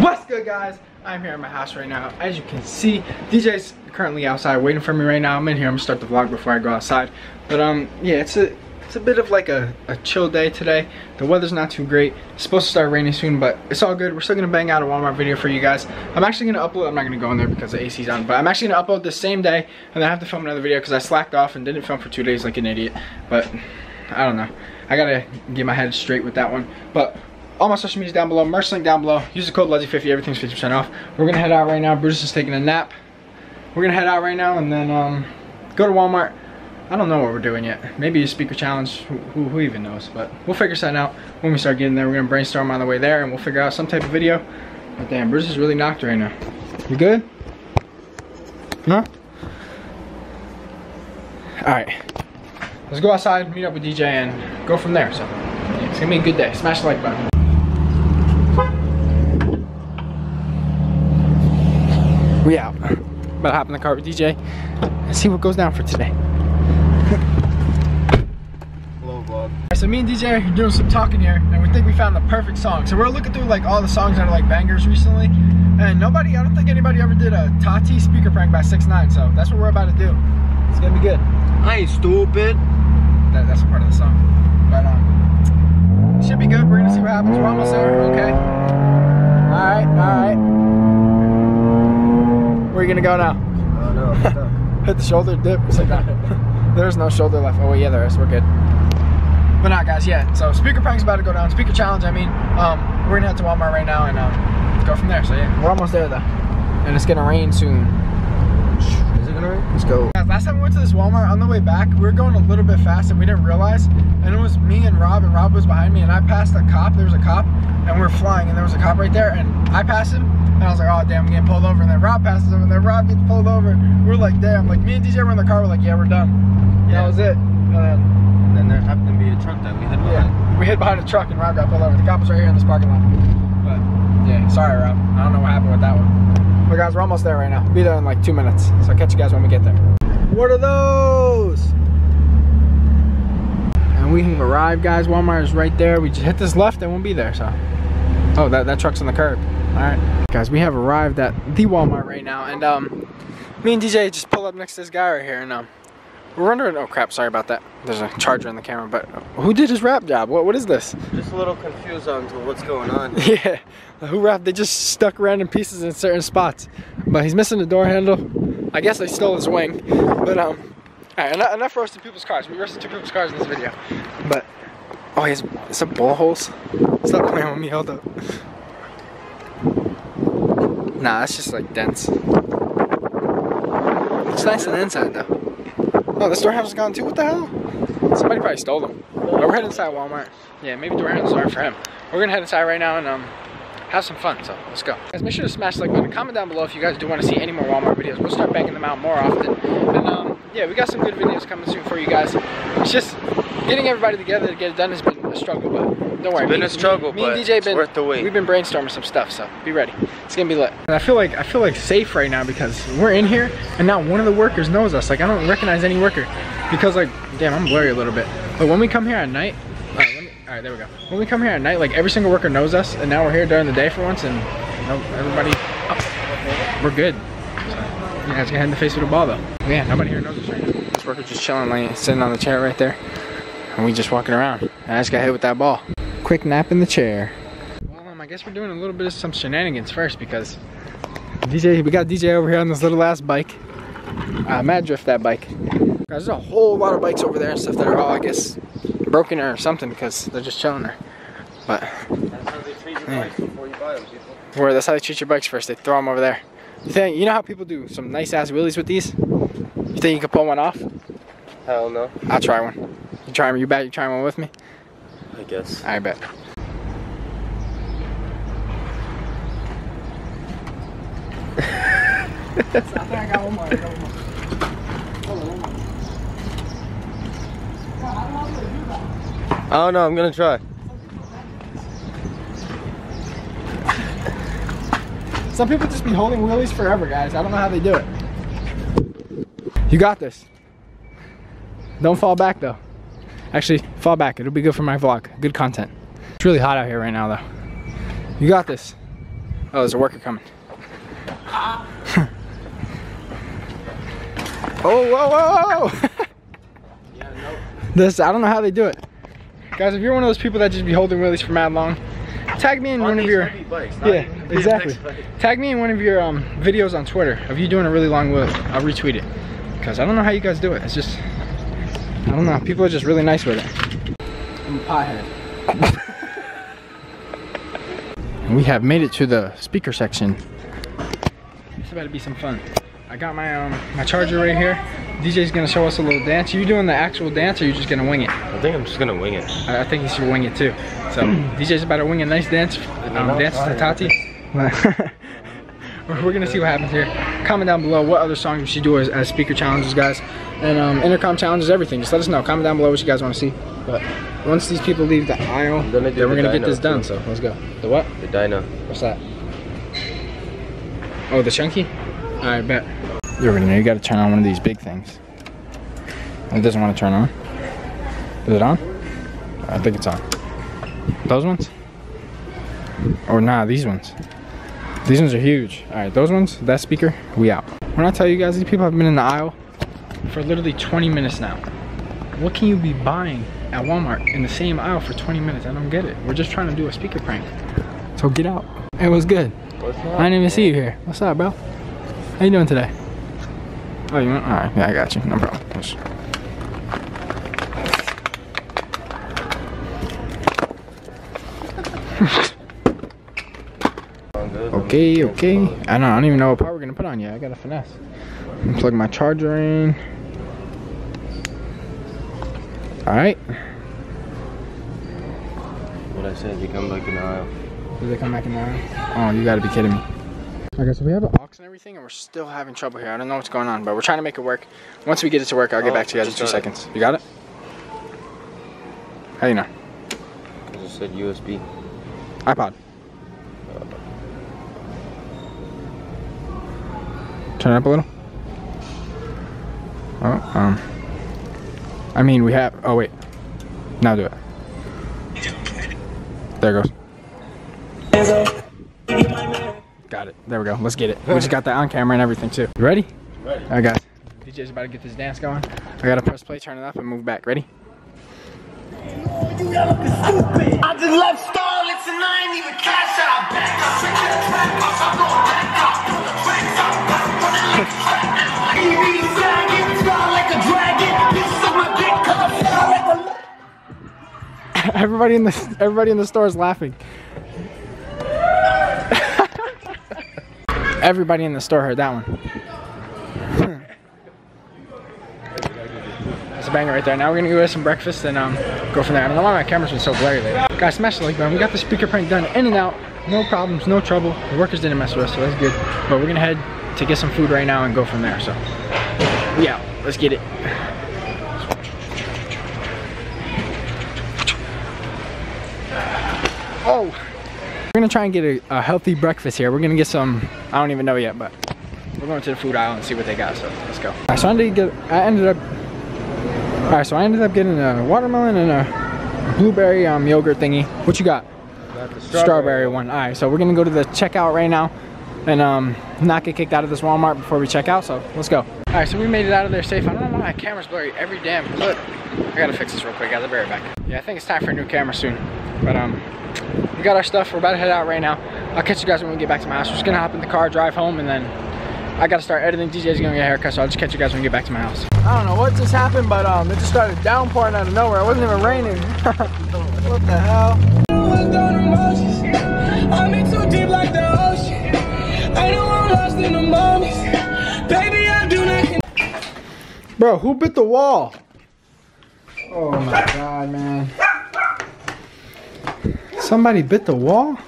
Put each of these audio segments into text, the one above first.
What's good, guys? I'm here at my house right now. As you can see, DJ's currently outside waiting for me right now. I'm in here. I'm gonna start the vlog before I go outside. But yeah, it's a bit of like a chill day today. The weather's not too great. It's supposed to start raining soon, but it's all good. We're still gonna bang out a Walmart video for you guys. I'm actually gonna upload, I'm not gonna go in there because the AC's on, but I'm actually gonna upload the same day and then I have to film another video because I slacked off and didn't film for 2 days like an idiot. But I don't know. I gotta get my head straight with that one. But all my social media's down below, merch link down below. Use the code LEZZY50, everything's 50% off. We're gonna head out right now. Brutus is taking a nap. We're gonna head out right now and then go to Walmart. I don't know what we're doing yet. Maybe a speaker challenge, who even knows? But we'll figure something out when we start getting there. We're gonna brainstorm on the way there and we'll figure out some type of video. But damn, Brutus is really knocked right now. You good? No? All right, let's go outside, meet up with DJ and go from there. So yeah, it's gonna be a good day. Smash the like button. We out. About to hop in the car with DJ and see what goes down for today. Hello, vlog. So me and DJ are doing some talking here, and we think we found the perfect song. So we're looking through like all the songs that are like bangers recently, and I don't think anybody ever did a Tati speaker prank by 6 9. So that's what we're about to do. It's gonna be good. I ain't stupid. That's a part of the song, but it should be good. We're gonna see what happens. We're almost there. Okay. All right. Where are you gonna go now? Oh, no. Hit the shoulder dip. It's like, no. There's no shoulder left. Oh yeah, there is. We're good. But nah, guys, yeah. So speaker prank's about to go down. Speaker challenge, I mean. We're gonna head to Walmart right now and go from there. So yeah, we're almost there though, and it's gonna rain soon. Is it gonna rain? Let's go. Guys, last time we went to this Walmart, on the way back, we were going a little bit fast and we didn't realize. And it was me and Rob was behind me, and I passed a cop. There was a cop, and we were flying, and there was a cop right there, and I passed him. And I was like, oh damn, I'm getting pulled over. And then Rob passes over, and then Rob gets pulled over. And we're like, damn. Like, me and DJ were in the car. We're like, yeah, we're done. Yeah. That was it. And then there happened to be a truck that we hit behind. Yeah. We hit behind a truck, and Rob got pulled over. The cop was right here in this parking lot. But yeah, sorry, Rob. I don't know what happened with that one. But guys, we're almost there right now. We'll be there in like 2 minutes. So I'll catch you guys when we get there. What are those? And we have arrived, guys. Walmart is right there. We just hit this left, and we'll be there. So, oh, that truck's on the curb. All right, guys, we have arrived at the Walmart right now, and me and DJ just pulled up next to this guy right here, and we're wondering, oh crap, sorry about that. There's a charger in the camera, but who did his rap job? What is this? Just a little confused on to what's going on. Yeah, who rapped? They just stuck random pieces in certain spots, but he's missing the door handle. I guess they stole his wing, but all right, enough roasting people's cars. We roasted 2 people's cars in this video, but oh, he has some ball holes. Stop playing with me, hold up. Nah, that's just like dense. It's nice on the inside though. Oh, this door handle's gone too? What the hell? Somebody probably stole them. But we're heading inside Walmart. Yeah, maybe door handles aren't for him. We're gonna head inside right now and have some fun, so let's go. Guys, make sure to smash the like button. Comment down below if you guys do want to see any more Walmart videos. We'll start banging them out more often. And yeah, we got some good videos coming soon for you guys. It's just getting everybody together to get it done has been a struggle, but don't worry. It's been a struggle, but me and DJ worth the wait. We've been brainstorming some stuff, so be ready. It's gonna be lit. And I feel like safe right now because we're in here and not one of the workers knows us. Like, I don't recognize any worker because, like, damn, I'm blurry a little bit. But when we come here at night, all right, there we go. When we come here at night, like, every single worker knows us, and now we're here during the day for once, and everybody, we're good. So, yeah, it's gonna hit in the face with a ball though. Yeah, nobody here knows us right now. This worker's just chilling, like, sitting on the chair right there, and we just walking around. And I just got hit with that ball. Quick nap in the chair. Well, I guess we're doing a little bit of some shenanigans first because we got DJ over here on this little ass bike. Mad drift that bike. Guys, there's a whole lot of bikes over there and stuff that are all, I guess, broken or something because they're just chilling there. But that's how they treat your bikes before you buy them, people. Where that's how they treat your bikes first. They throw them over there. You know how people do some nice ass wheelies with these? You think you can pull one off? Hell no. I'll try one. You try them? You bet you try one with me? I guess. I bet. I got one more. I don't know. I'm gonna try. Some people just be holding wheelies forever, guys. I don't know how they do it. You got this. Don't fall back, though. Actually, fall back. It'll be good for my vlog. Good content. It's really hot out here right now, though. You got this. Oh, there's a worker coming. Oh, whoa, whoa, whoa! Yeah, nope. This, I don't know how they do it. Guys, if you're one of those people that just be holding wheelies for mad long, tag me in one of your... bikes, yeah, exactly. Tag me in one of your videos on Twitter of you doing a really long wheelie. I'll retweet it. Because I don't know how you guys do it. It's just... I don't know. People are just really nice with it. I'm a pothead. And we have made it to the speaker section. It's about to be some fun. I got my my charger right here. DJ's gonna show us a little dance. Are you doing the actual dance or are you just gonna wing it? I think I'm just gonna wing it. I think he should wing it too. So DJ's about to wing a nice dance. Dance to Tati. We're gonna see what happens here. Comment down below what other songs we should do as speaker challenges, guys. And intercom challenges, everything. Just let us know. Comment down below what you guys wanna see. But once these people leave the aisle, then we're gonna get this done. So let's go. The what? The dyno. What's that? Oh, the chunky? I bet. You already know you gotta turn on one of these big things. It doesn't want to turn on. Is it on? I think it's on. Those ones? Or nah, these ones. These ones are huge. Alright, those ones, that speaker, we out. When I tell you guys, these people have been in the aisle for literally 20 minutes now. What can you be buying at Walmart in the same aisle for 20 minutes? I don't get it. We're just trying to do a speaker prank. So get out. It was good. What's up, I didn't even see you here. What's up, bro? How you doing today? Oh, you want? All right, yeah, I got you. No problem. Okay, okay. I don't even know what power we're gonna put on yet. I gotta finesse. I'm gonna plug my charger in. All right. What I said, you come back in the aisle. Did they come back in the aisle? Oh, you gotta be kidding me. Okay, so we have an aux and everything, and we're still having trouble here. I don't know what's going on, but we're trying to make it work. Once we get it to work, I'll get back to you guys in 2 seconds. You got it? How do you know? I just said USB. iPod. Turn it up a little. Oh, I mean, we have... Oh, wait. Now do it. There it goes. Got it. There we go. Let's get it. We just got that on camera and everything too. You ready? Ready. All right, guys. DJ's about to get this dance going. I gotta press play, turn it off, and move back. Ready? I just left Starlets and I ain't even cash out. Everybody in the store is laughing. Everybody in the store heard that one. That's a banger right there. Now we're gonna go get some breakfast and go from there. I don't know why my camera's been so blurry lately. Guys, smash the like button. We got the speaker prank done in and out. No problems, no trouble. The workers didn't mess with us, so that's good. But we're gonna head to get some food right now and go from there. So, yeah, let's get it. Oh! We're gonna try and get a healthy breakfast here. We're gonna get some, I don't even know yet, but we're going to the food aisle and see what they got, so let's go. Alright, so I ended up getting a watermelon and a blueberry yogurt thingy. What you got? The strawberry one. Alright, so we're gonna go to the checkout right now and not get kicked out of this Walmart before we check out, so let's go. Alright, so we made it out of there safe. I don't know why my camera's blurry every damn clip. I gotta fix this real quick, guys. I'll be right back. Yeah, I think it's time for a new camera soon, but we got our stuff. We're about to head out right now. I'll catch you guys when we get back to my house. We're just gonna hop in the car, drive home, and then I gotta start editing. DJ's gonna get a haircut, so I'll just catch you guys when we get back to my house. I don't know what just happened, but it just started downpouring out of nowhere. It wasn't even raining. What the hell? I'm in too deep like the ocean. I know I'm lost in the moment. Baby, I do not. Bro, who bit the wall? Oh my god, man. Somebody bit the wall?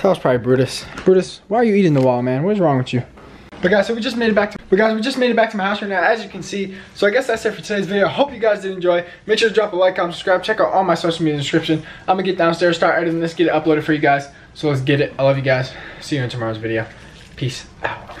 That was probably Brutus. Brutus, why are you eating the wall, man? What is wrong with you? But guys, so we just made it back to my house right now, as you can see. So I guess that's it for today's video. I hope you guys did enjoy. Make sure to drop a like, comment, subscribe. Check out all my social media in the description. I'm gonna get downstairs, start editing this, get it uploaded for you guys. So let's get it. I love you guys. See you in tomorrow's video. Peace out.